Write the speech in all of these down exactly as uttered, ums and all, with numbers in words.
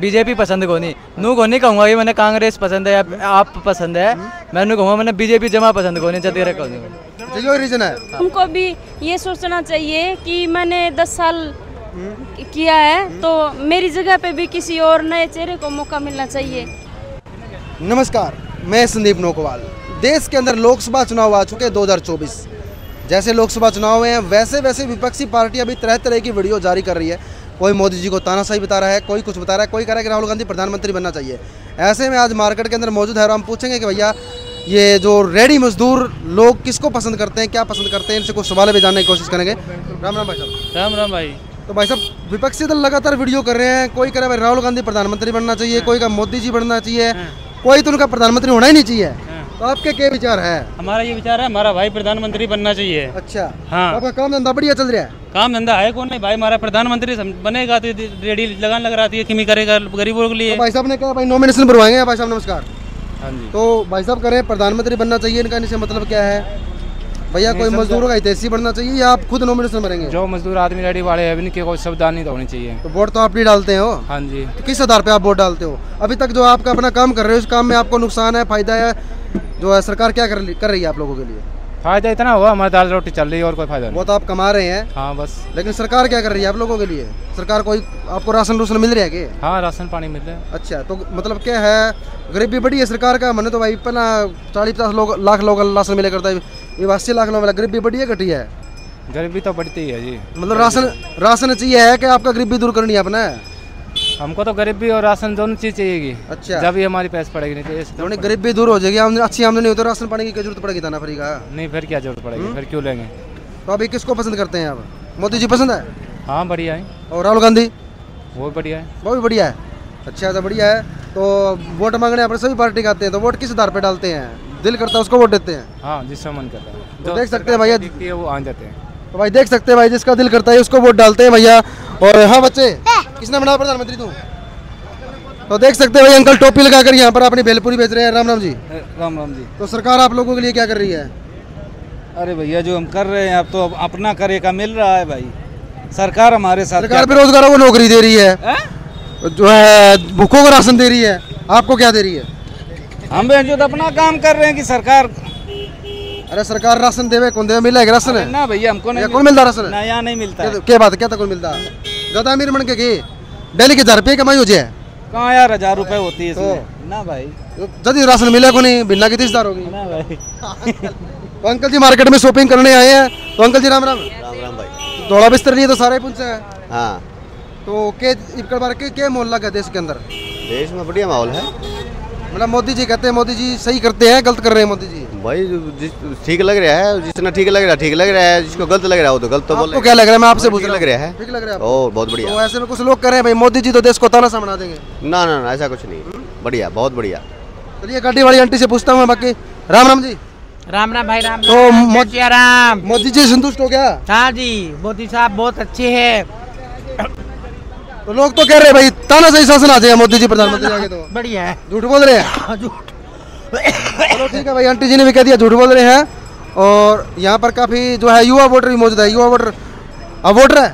BJP पसंद को नहीं नू को नहीं कहूँगा कि मैंने कांग्रेस पसंद है या आप पसंद है, मैं नू कहूँगा मैंने बीजेपी जमा पसंद को नहीं चाहती रखा। जो रीजन है हमको भी ये सोचना चाहिए कि मैंने दस साल किया है तो मेरी जगह पे भी किसी और नए चेहरे को मौका मिलना चाहिए। नमस्कार, मैं संदीप नोकवाल। देश के अंदर लोकसभा चुनाव आ चुके हैं दो हज़ार चौबीस। जैसे लोकसभा चुनाव हुए हैं वैसे वैसे विपक्षी पार्टियां भी तरह तरह की वीडियो जारी कर रही है। कोई मोदी जी को तानाशाही बता रहा है, कोई कुछ बता रहा है, कोई कह रहा है कि राहुल गांधी प्रधानमंत्री बनना चाहिए। ऐसे में आज मार्केट के अंदर मौजूद है और हम पूछेंगे कि भैया ये जो रेडी मजदूर लोग किसको पसंद करते हैं, क्या पसंद करते हैं, इनसे कुछ सवाल भी जानने की कोशिश करेंगे। राम राम भाई साहब। राम राम भाई। तो भाई साहब, विपक्षी दल लगातार वीडियो कर रहे हैं, कोई कह रहा है राहुल गांधी प्रधानमंत्री बनना चाहिए, कोई कहा मोदी जी बनना चाहिए, कोई तो उनका प्रधानमंत्री होना ही नहीं चाहिए। तो आपके क्या विचार है? हमारा ये विचार है हमारा भाई प्रधानमंत्री बनना चाहिए। अच्छा, हाँ। आपका काम धंधा बढ़िया चल रहा है? काम धंधा है कौन नहीं भाई, हमारा प्रधानमंत्री बनेगा तो रेडी लगान लग रहा है करेगा गरीबों के लिए। भाई साहब ने कहा भाई नॉमिनेशन भरवाएंगे। भाई साहब नमस्कार। हाँ जी। तो भाई साहब कह रहे हैं प्रधानमंत्री बनना चाहिए, इनका इनसे मतलब क्या है भैया? कोई मजदूरों का हितैषी बनना चाहिए या आप खुद नॉमिनेशन भरेंगे? जो मजदूर आदमी रेडी वाले हैं इनके कोई शब्दानी तो होनी चाहिए। तो वोट तो आप ही डालते हो? हाँ जी। तो किस आधार पे आप वोट डालते हो? अभी तक जो आपका अपना काम कर रहे हो उस काम में आपको नुकसान है, फायदा है? जो है सरकार क्या कर, कर रही है आप लोगों के लिए? फायदा इतना हुआ हमारी दाल रोटी चल रही है और कोई फायदा नहीं। वो तो आप कमा रहे हैं। हाँ बस। लेकिन सरकार क्या कर रही है आप लोगों के लिए? सरकार कोई आपको राशन रूशन मिल रहा है कि? हाँ राशन पानी मिल रहा है। अच्छा, तो मतलब क्या है गरीबी बढ़ी है सरकार का? मैंने तो भाई पहला चालीस पचास लोग लाख लोग राशन मिले करता है, अस्सी लाख लोग मिला। गरीबी बढ़ी है घटी है? गरीबी तो बढ़ती है जी। मतलब राशन राशन चाहिए है कि आपका गरीबी दूर करनी है अपना? हमको तो गरीबी और राशन दोनों चीज चाहिएगी। अच्छा, जब ये हमारी पैस पड़ेगी नहीं चाहिए तो गरीबी दूर हो जाएगी, अच्छी आमदनी हो तो राशन पानी की क्या जरूरत पड़ेगी? दाना फ्री का नहीं, फिर क्या जरूरत पड़ेगी, फिर क्यों लेंगे। तो अभी किसको पसंद करते हैं आप? मोदी जी पसंद है? हाँ बढ़िया है। और राहुल गांधी? वो बढ़िया है। वो भी बढ़िया है। अच्छा तो बढ़िया है। तो वोट मांगने आप सभी पार्टी के आते हैं, तो वोट किस आधार पर डालते हैं? दिल करता है उसको वोट देते हैं। हाँ जिसका मन करता है। तो देख सकते हैं भैया वो आ जाते हैं। तो भाई देख सकते हैं भाई जिसका दिल करता है उसको वोट डालते हैं भैया। और हाँ बच्चे, किसने बना प्रधानमंत्री तू? तो देख सकते हैं भाई अंकल टोपी लगाकर यहाँ पर अपनी भेलपुरी बेच रहे हैं। राम राम जी। राम राम जी। तो सरकार आप लोगों के लिए क्या कर रही है? अरे भैया जो हम कर रहे हैं आप तो अपना करे का मिल रहा है भाई। सरकार हमारे साथ, सरकार बेरोजगारों को नौकरी दे रही है, जो है भूखों को राशन दे रही है, आपको क्या दे रही है? हम जो अपना काम कर रहे हैं कि सरकार, अरे सरकार राशन देवे कौन देवे मिलेगा राशन है ना भैया हमको नहीं कौन मिलता राशन है यहाँ नहीं मिलता है। क्या बात है, क्या था कौन मिलता? ज्यादा अमीर बन के डेली के हजार रुपये कमाई हो जाए कहाँ यार, हजार रुपए होती है तो ना भाई जल्दी राशन मिले को नहीं, भिन्ना की तीसदार होगी ना भाई। तो अंकल जी मार्केट में शॉपिंग करने आए हैं, तो अंकल जी राम राम। राम राम भाई। थोड़ा बिस्तर नहीं है तो सारे पूछे हैं। हाँ तो के माहौल लगा देश के अंदर? देश में बढ़िया माहौल है। मतलब मोदी जी कहते हैं मोदी जी सही करते हैं, गलत कर रहे हैं मोदी जी? भाई जिस ठीक लग रहा है, जितना ठीक लग रहा है ठीक लग रहा है, जिसको गलत लग रहा है वो तो गलत। तो बोल क्या लग रहा है, मैं आपसे पूछ रहा हूं, लग रहा है ठीक लग रहा है ओ बहुत बढ़िया। तो ऐसे में कुछ लोग कर रहे हैं भाई मोदी जी तो देश को तानाशाह बना देंगे। ना ना ना ऐसा कुछ नहीं, बढ़िया बहुत बढ़िया। चलिए गाड़ी वाली आंटी से पूछता हूँ बाकी। राम राम जी। राम राम भाई। राम तो मोदी राम मोदी जी संतुष्ट हो गया? हाँ जी मोदी साहब बहुत अच्छे है। तो लोग तो कह रहे हैं भाई तानाशाही शासन आ जाए मोदी जी प्रधानमंत्री, तो बढ़िया है। झूठ बोल रहे हैं? झूठ। चलो ठीक है भाई, आंटी जी ने भी कह दिया झूठ बोल रहे हैं। और यहाँ पर काफी जो है युवा वोटर भी मौजूद है। युवा वोटर अब वोटर है?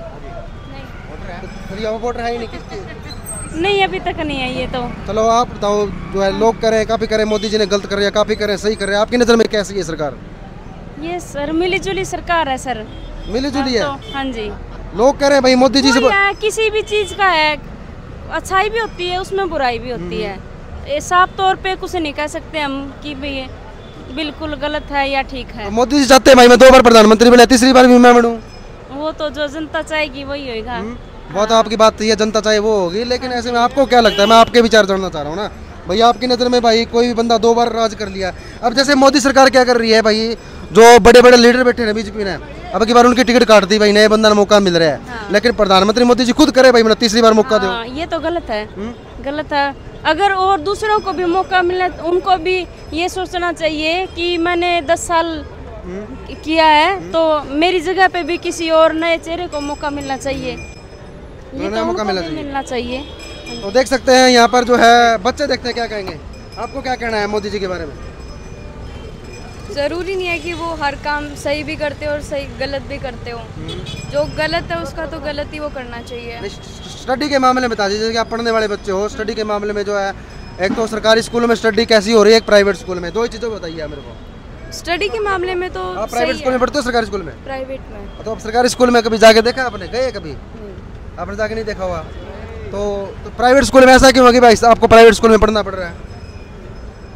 नहीं, वोटर है ही नहीं, नहीं अभी तक नहीं है ये तो। चलो आप बताओ जो है लोग कह रहे हैं काफी कह रहे हैं मोदी जी ने गलत कर रहे हैं, काफी कह रहे हैं सही कर रहे हैं, आपकी नजर में कैसी है सरकार? ये सर मिली जुली सरकार है सर, मिली जुली है। हाँ जी लोग कह रहे हैं भाई मोदी जी से किसी भी चीज का है, अच्छाई भी होती है उसमें बुराई भी होती है, साफ तौर पे कुछ नहीं कह सकते हम कि भाई बिल्कुल गलत है या ठीक है। मोदी जी चाहते हैं भाई मैं दो बार प्रधानमंत्री बने, तीसरी बार भी मैं बनूं। वो तो जो जनता चाहेगी वही होगा। बहुत आपकी बात सही है, जनता चाहे वो होगी। लेकिन ऐसे में आपको क्या लगता है, मैं आपके विचार जानना चाह रहा हूँ ना भाई, आपकी नज़र में भाई कोई भी बंदा दो बार राज कर लिया, अब जैसे मोदी सरकार क्या कर रही है भाई जो बड़े बड़े लीडर बैठे हैं बीजेपी ने अब की बार उनकी टिकट काट दी भाई, नए बंदा मौका मिल रहा है। हाँ। लेकिन प्रधानमंत्री मोदी जी खुद करे भाई मतलब तीसरी बार मौका दो। ये तो गलत है। हुँ? गलत है। अगर और दूसरों को भी मौका मिले उनको भी ये सोचना चाहिए कि मैंने दस साल हुँ? किया है। हुँ? तो मेरी जगह पे भी किसी और नए चेहरे को मौका मिलना चाहिए, ये तो मौका मिलना चाहिए। तो देख सकते हैं यहाँ पर जो है बच्चे, देखते हैं क्या कहेंगे। आपको क्या कहना है मोदी जी के बारे में? ज़रूरी नहीं है कि वो हर काम सही भी करते हो और सही गलत भी करते हो। जो गलत है उसका तो गलत ही वो करना चाहिए। स्टडी के मामले में बता दीजिए, जैसे कि आप पढ़ने वाले बच्चे हो, स्टडी के मामले में जो है एक तो सरकारी स्कूलों में स्टडी कैसी हो रही है, एक प्राइवेट स्कूल में, दो ही चीज़ें बताइए आप मेरे को। स्टडी के मामले में तो आप प्राइवेट स्कूल में पढ़ते हो, सरकारी स्कूल में? प्राइवेट में। तो आप सरकारी स्कूल में कभी जाके देखा आपने, गए कभी आपने जाके नहीं देखा हुआ? तो प्राइवेट स्कूल में ऐसा क्यों होगी भाई, आपको प्राइवेट स्कूल में पढ़ना पड़ रहा है?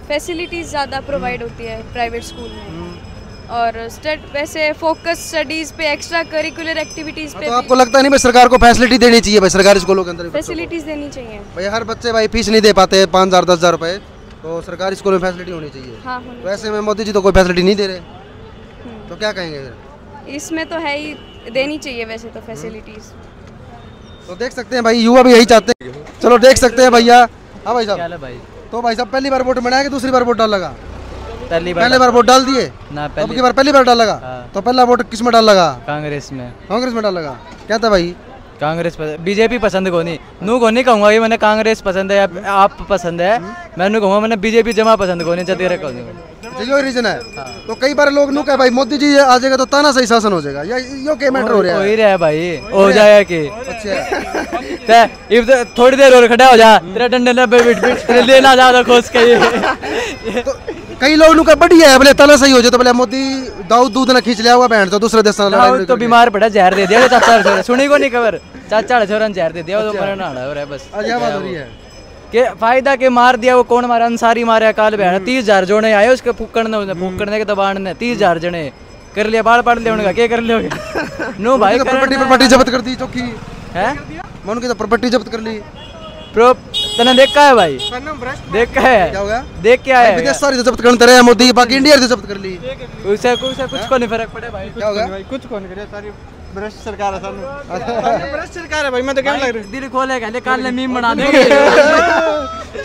फैसिलिटीज़ ज़्यादा प्रोवाइड होती है प्राइवेट स्कूल में और स्टड वैसे फोकस स्टडीज़ पे, एक्स्ट्रा करिकुलर एक्टिविटीज़ पे। तो आपको लगता नहीं भाई सरकार को फैसिलिटी देनी चाहिए भाई, सरकारी स्कूलों के अंदर फैसिलिटीज़ देनी चाहिए भाई? हर बच्चे भाई फीस नहीं दे पाते पाँच हज़ार दस हज़ार रुपये, तो सरकारी स्कूल में फैसिलिटी होनी चाहिए। हाँ, तो वैसे में मोदी जी तो कोई फैसिलिटी नहीं दे रहे, तो क्या कहेंगे इसमें? तो है ही, देनी चाहिए वैसे तो फैसिलिटीज़। तो देख सकते हैं भाई युवा भी यही चाहते हैं। चलो देख सकते हैं भैया। हाँ भाई साहब, भाई तो भाई साहब पहली बार वोट बनाया कि दूसरी बार वोट डाल लगा? पहली बार। पहले बार वोट डाल दिए ना? अब की बार पहली बार डाल लगा। हाँ। तो पहला वोट किस में डाल लगा? कांग्रेस में। कांग्रेस में डाल लगा। क्या था भाई? कांग्रेस पसंद, बीजेपी पसंद को नहीं, नू को नहीं कहूँगा कि मैंने कांग्रेस पसंद है, आप पसंद है, मैं नू कहूँगा मैंने बीजेपी जमा पसंद को नहीं, चतरे को नहीं, ये रीजन है। तो कई बार लोग नू कहे भाई मोदी जी आ जाएगा तो ताना सही शासन हो जाएगा, यो के मैटर हो रहा है भाई, हो जाएगा कि अच्छा थोड़ी देर और खड़ा हो जा, तेरा डंडे ना बिट बिट लेना ज्यादा खोज के। कई लोग नू का बढ़िया है भले ताना सही हो जाए, तो भले मोदी दाऊद दूध ना खींच लिया हुआ बहन, तो दूसरे देश तो बीमार पड़ा, जहर दे दिया चाचा, सुनी को नहीं खबर, चाचा छोरन जहर दे दिया, तो मरना हो रहा है बस। क्या बात हो रही है के फायदा के मार दिया, वो कौन मारा? अंसारी मारा काल बहन, तीस हजार जोड़े आए उसके फूकने फूकने के दबान ने, तीस हजार जने कर लिया, बाढ़ पाड़ लिया उनका, क्या कर लिया नो भाई प्रॉपर्टी जब्त कर दी चौकी है, मैं उनकी तो प्रॉपर्टी जब्त कर ली। तने देखा है भाई, देखा है, क्या होगा देख के आया, विदेश सारी जब्त करते रहे मोदी, बाकी इंडिया जब्त कर ली, उसे कुछ को नहीं फर्क पड़े भाई, क्या होगा भाई कुछ को नहीं करे, सारी ब्रश सरकार है सर, ब्रश सरकार है भाई, मैं तो क्यों लग रही दिल खोले कहले काल ने मीम बना देंगे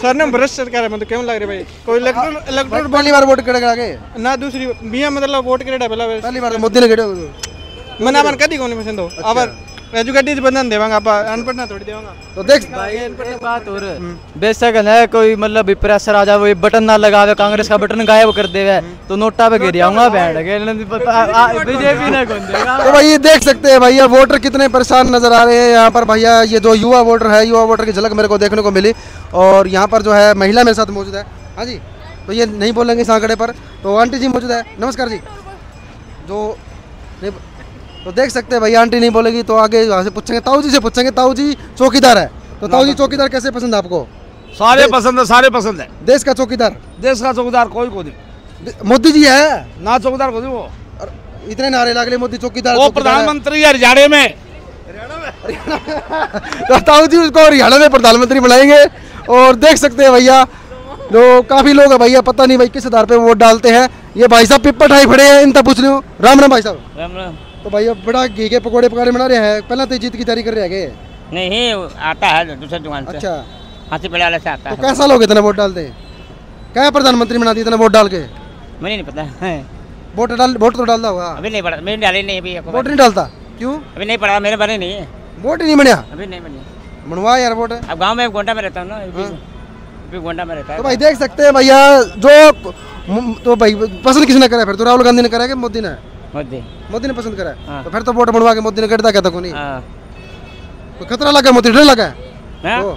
सर ने, ब्रश सरकार है, मैं तो क्यों लग रही भाई, कोई इलेक्ट्रॉन इलेक्ट्रॉन पहली बार वोट करेगा आगे ना दूसरी बिया, मतलब वोट करेगा पहला पहली बार मोदी ने करेगा, मैंने अपन कदी कोनी पसंद हो अबर एजुकेटेड बंधन देवांगा आपा, अनपढ़ ना थोड़ी देवांगा। तो देख भाई अनपढ़ बात और बेशक है, कोई मतलब प्रेशर आ जाए वो बटन ना लगावे, कांग्रेस का बटन गायब कर देवे तो नोटा पे गिर जाऊंगा बैठ के, बीजेपी ना कौन देगा। तो भाई ये देख सकते हैं भैया वोटर कितने परेशान नजर आ रहे हैं यहाँ पर भैया, ये जो युवा वोटर है, युवा वोटर की झलक मेरे को देखने को मिली। और यहाँ पर जो है महिला मेरे साथ मौजूद है। हाँ जी, तो ये नहीं बोलेंगे इस आंकड़े पर। तो आंटी जी मौजूद है, नमस्कार जी। जो तो देख सकते हैं भैया आंटी नहीं बोलेगी, तो आगे यहाँ से पूछेंगे, ताऊ जी से पूछेंगे, ताऊ जी चौकीदार है, तो ताऊ जी चौकीदार कैसे पसंद है आपको? सारे पसंद है, सारे पसंद है। देश का चौकीदार, देश का चौकीदार कोई को नहीं, मोदी जी है ना चौकीदार को नहीं, वो इतने नारे लागले मोदी चौकीदार, वो प्रधानमंत्री है हरियाणा में, ताऊ जी उसको हरियाणा में प्रधानमंत्री बनाएंगे। और देख सकते हैं भैया जो काफी लोग है भैया, पता नहीं भाई किस आधार पे वोट डालते हैं। ये भाई साहब पिपा ठाई खड़े हैं, इनका पूछ लो। राम राम भाई साहब। राम राम। तो भाई अब बड़ा घी के पकौड़े पकौड़े बना रहे हैं, पहला तो जीत की तैयारी कर रहे हैं? नहीं, आता है दूसरे दुकान से। अच्छा, हाथी पड़ाला से आता है। तो कैसा लोग इतना वोट डालते हैं, क्या प्रधानमंत्री बना दिए इतना वोट डाल के? मुझे नहीं पता है, वोट डाल वोट तो डालता होगा। अभी नहीं पड़ा, मैंने डाले नहीं, अभी वोट नहीं डालता। क्यों? अभी नहीं पड़ा, मेरे बने नहीं, वोट ही नहीं बना, अभी नहीं बने, बनवा यार वोट। अब गाँव में गोंडा में रहता हूँ ना, अभी गोंडा में रहता है। तो भाई देख सकते हैं भैया जो, तो भाई पसंद किसने करा फिर? तो राहुल गांधी ने करा कि मोदी ने? मोदी मोदी ने पसंद करा। हाँ। तो फिर तो वोट बनवा के मोदी ने करता क्या था को नहीं? हाँ। तो खतरा लगा मोदी, डर लगा है? तो,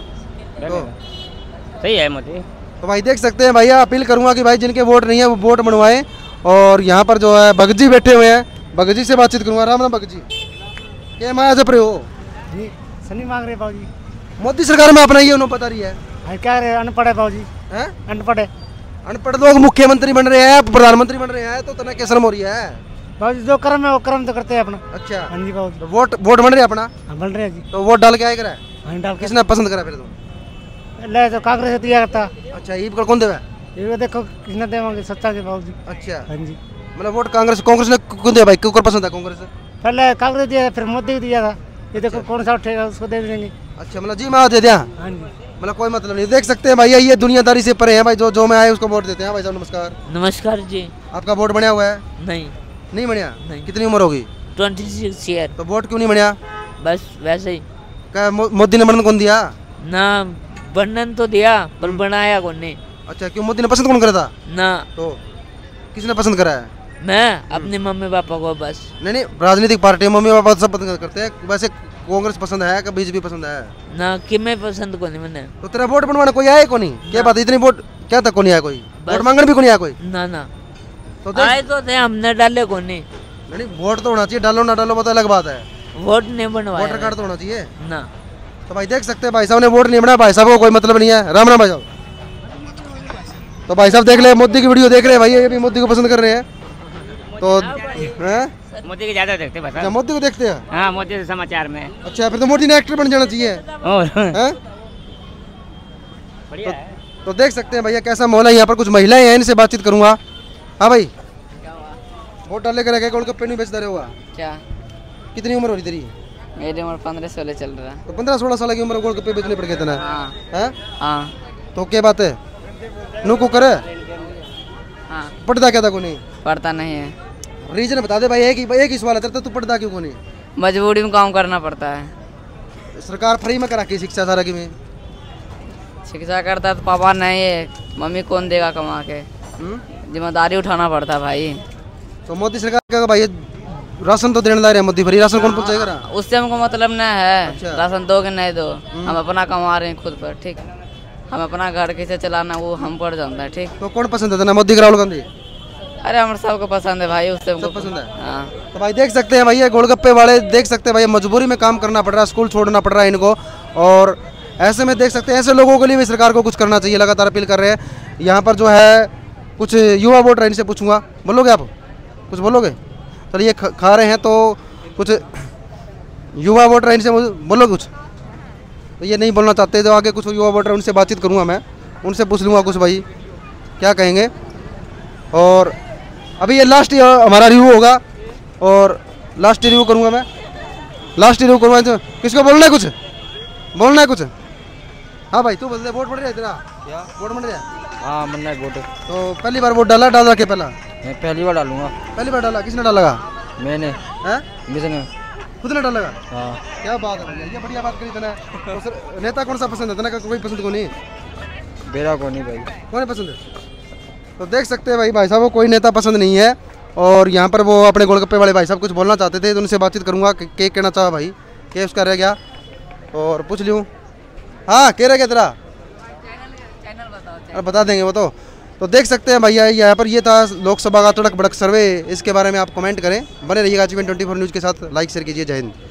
तो। सही है मोदी। तो भाई देख सकते हैं भैया, अपील करूंगा कि भाई जिनके वोट नहीं है वो वोट बनवाएं। और यहाँ पर जो है भगत जी बैठे हुए हैं, भगत जी से बातचीत करूंगा। राम राम भगत जी, क्या माया जप रहे हो? सनी मांग रहे बाबू जी, मोदी सरकार में अपना ये बता रही है, क्या अनपढ़ है बाबू जी, अनपढ़ है, अनपढ़ लोग मुख्यमंत्री बन रहे हैं, प्रधानमंत्री बन रहे हैं, तो तना शर्म हो रही है बाबूजी? जो कर्म है वो कर्म तो करते हैं अपना। अच्छा, हाँ जी बाबूजी। वोट वोट बन रहे अपना? हाँ, बन रहे जी। तो वोट डाल के आए करा है? हाँ, डाल के। किसने पसंद करा फिर तो? ले तो कांग्रेस दिया करता। अच्छा, ये पर कौन देवा? ये देखो किसने देवांगे, सच्चा जी बाबूजी। अच्छा, हाँ जी, मतलब वोट कांग्रेस कांग्रेस ने कौन दिया भाई, क्यों पसंद है कांग्रेस? पहले कांग्रेस दिया, फिर मोदी दिया था, ये देखो कौन सा उठेगा उसको दे देंगे। अच्छा, मतलब जी मैं दे दिया, हाँ जी, मतलब कोई मतलब नहीं। देख सकते हैं भैया ये दुनियादारी से परे हैं भाई, जो जो मैं आए उसको वोट देते हैं। भाई साहब नमस्कार। नमस्कार जी। आपका वोट बना हुआ है? नहीं नहीं बढ़िया। कितनी उम्र होगी? छब्बीस ईयर। तो वोट क्यों नहीं बढ़िया? बस वैसे ही। क्या मोदी ने बंधन कौन दिया? ना बंधन तो दिया पर बनाया कौन ने। अच्छा, क्यों मोदी ने पसंद कौन करा था? ना तो किसने पसंद करा है? मैं अपने मम्मी पापा को बस। नहीं नहीं, राजनीतिक पार्टी मम्मी पापा सब पसंद करते हैं। वैसे कांग्रेस पसंद है कि बीजेपी पसंद है? ना कि मैं पसंद को नहीं मैंने। तो तेरा वोट बनवाना कोई आया को नहीं? क्या बात, इतनी वोट क्या तक को नहीं आया कोई? वोट मांगने भी को नहीं आया कोई? ना ना, तो आए तो थे, हमने डाले को नहीं। नहीं वोट तो होना चाहिए, डालो ना डालो वो तो अलग बात है, वोट नहीं बनवाया, वोटर कार्ड तो होना चाहिए ना। तो भाई देख सकते हैं भाई साहब ने वोट नहीं बना, भाई साहब को कोई मतलब नहीं है। राम राम भाई साहब। तो भाई साहब देख ले मोदी की वीडियो देख रहे हैं भाई, ये भी मोदी को पसंद कर रहे हैं। तो मोदी के ज्यादा देखते हैं भाई, मोदी को देखते हैं। हाँ मोदी से समाचार में। अच्छा फिर तो मोदी ने एक्टर बन जाना चाहिए। तो देख सकते हैं भैया कैसा माहौल है यहाँ पर। कुछ महिलाएं हैं, इनसे बातचीत करूंगा। हाँ भाई वोट डाले कर रखे, उनका पेन भी बेचता रहे हुआ क्या? कितनी उम्र हो रही तेरी? मेरी उम्र पंद्रह सोलह चल रहा है। तो पंद्रह सोलह साल की उम्र गोलगप्पे बेचने पड़ गए थे ना? हाँ। तो क्या बात है, नू को करे? हाँ। पढ़ता क्या था को नहीं? पढ़ता नहीं है। रीजन बता दे भाई, एक ही एक ही सवाल है, तू पढ़ता क्यों को नहीं? मजबूरी में काम करना पड़ता है। सरकार फ्री में करा के शिक्षा सारा की में शिक्षा करता तो पापा नहीं है, मम्मी कौन देगा कमा के? जिम्मेदारी उठाना पड़ता है भाई। तो मोदी सरकार क्या भाई, राशन तो देने ला रहे हैं मोदी, फ्री राशन कौन पहुंचाएगा? उससे हमको मतलब ना है। अच्छा। राशन दो कि नहीं दो, हम अपना कमा रहे हैं खुद पर, ठीक, हम अपना घर कैसे चलाना वो हम पर जानता है, ठीक। तो कौन पसंद है ना, मोदी का राहुल गांधी? अरे हमारे सबको पसंद है भाई, उससे हमको पसंद है। हाँ। तो भाई देख सकते हैं भैया गोलगप्पे वाले, देख सकते हैं भाई मजबूरी में काम करना पड़ रहा है, स्कूल छोड़ना पड़ रहा है इनको। और ऐसे में देख सकते हैं ऐसे लोगों के लिए भी सरकार को कुछ करना चाहिए, लगातार अपील कर रहे हैं। यहाँ पर जो है कुछ युवा वोटर, इनसे पूछूंगा। बोलोगे आप कुछ? बोलोगे? तो ये खा रहे हैं तो कुछ युवा वोटर, इनसे बोलो कुछ। तो ये नहीं बोलना चाहते, जो आगे कुछ युवा वोटर उनसे बातचीत करूँगा मैं, उनसे पूछ लूँगा कुछ भाई क्या कहेंगे। और अभी ये लास्ट हमारा रिव्यू होगा, और लास्ट रिव्यू करूँगा मैं, लास्ट रिव्यू करूँगा। तो किसको बोलना है, कुछ बोलना है कुछ? हाँ भाई तू बोल दे। वोट बढ़ रहा है तेरा? क्या वोट बढ़ रहा है? हाँ बनना है वोट। तो पहली बार वोट डाला? डाल रखे पहला? मैं पहली बार डालूंगा। पहली बार डाला? किसने डाला? मैंने। हैं? खुद ने डाला? हाँ। क्या बात है, ये बढ़िया बात करी तूने। तो सर नेता कौन सा पसंद है तना? कोई पसंद को नहीं? बेरा को नहीं भाई। कौन पसंद है? तो देख सकते हैं भाई भाई साहब को कोई नेता पसंद नहीं है। और यहाँ पर वो अपने गोलगप्पे वाले भाई साहब कुछ बोलना चाहते थे, तो उनसे बातचीत करूँगा। केक कहना चाहा भाई, केक उसका रह गया और पूछ लूँ। हाँ क्या रह गया तेरा? अरे बता देंगे वो तो। तो देख सकते हैं भैया यहाँ पर ये था लोकसभा का तड़क भड़क सर्वे। इसके बारे में आप कमेंट करें, बने रहिएगा H B N twenty four news के साथ। लाइक शेयर कीजिए। जय हिंद।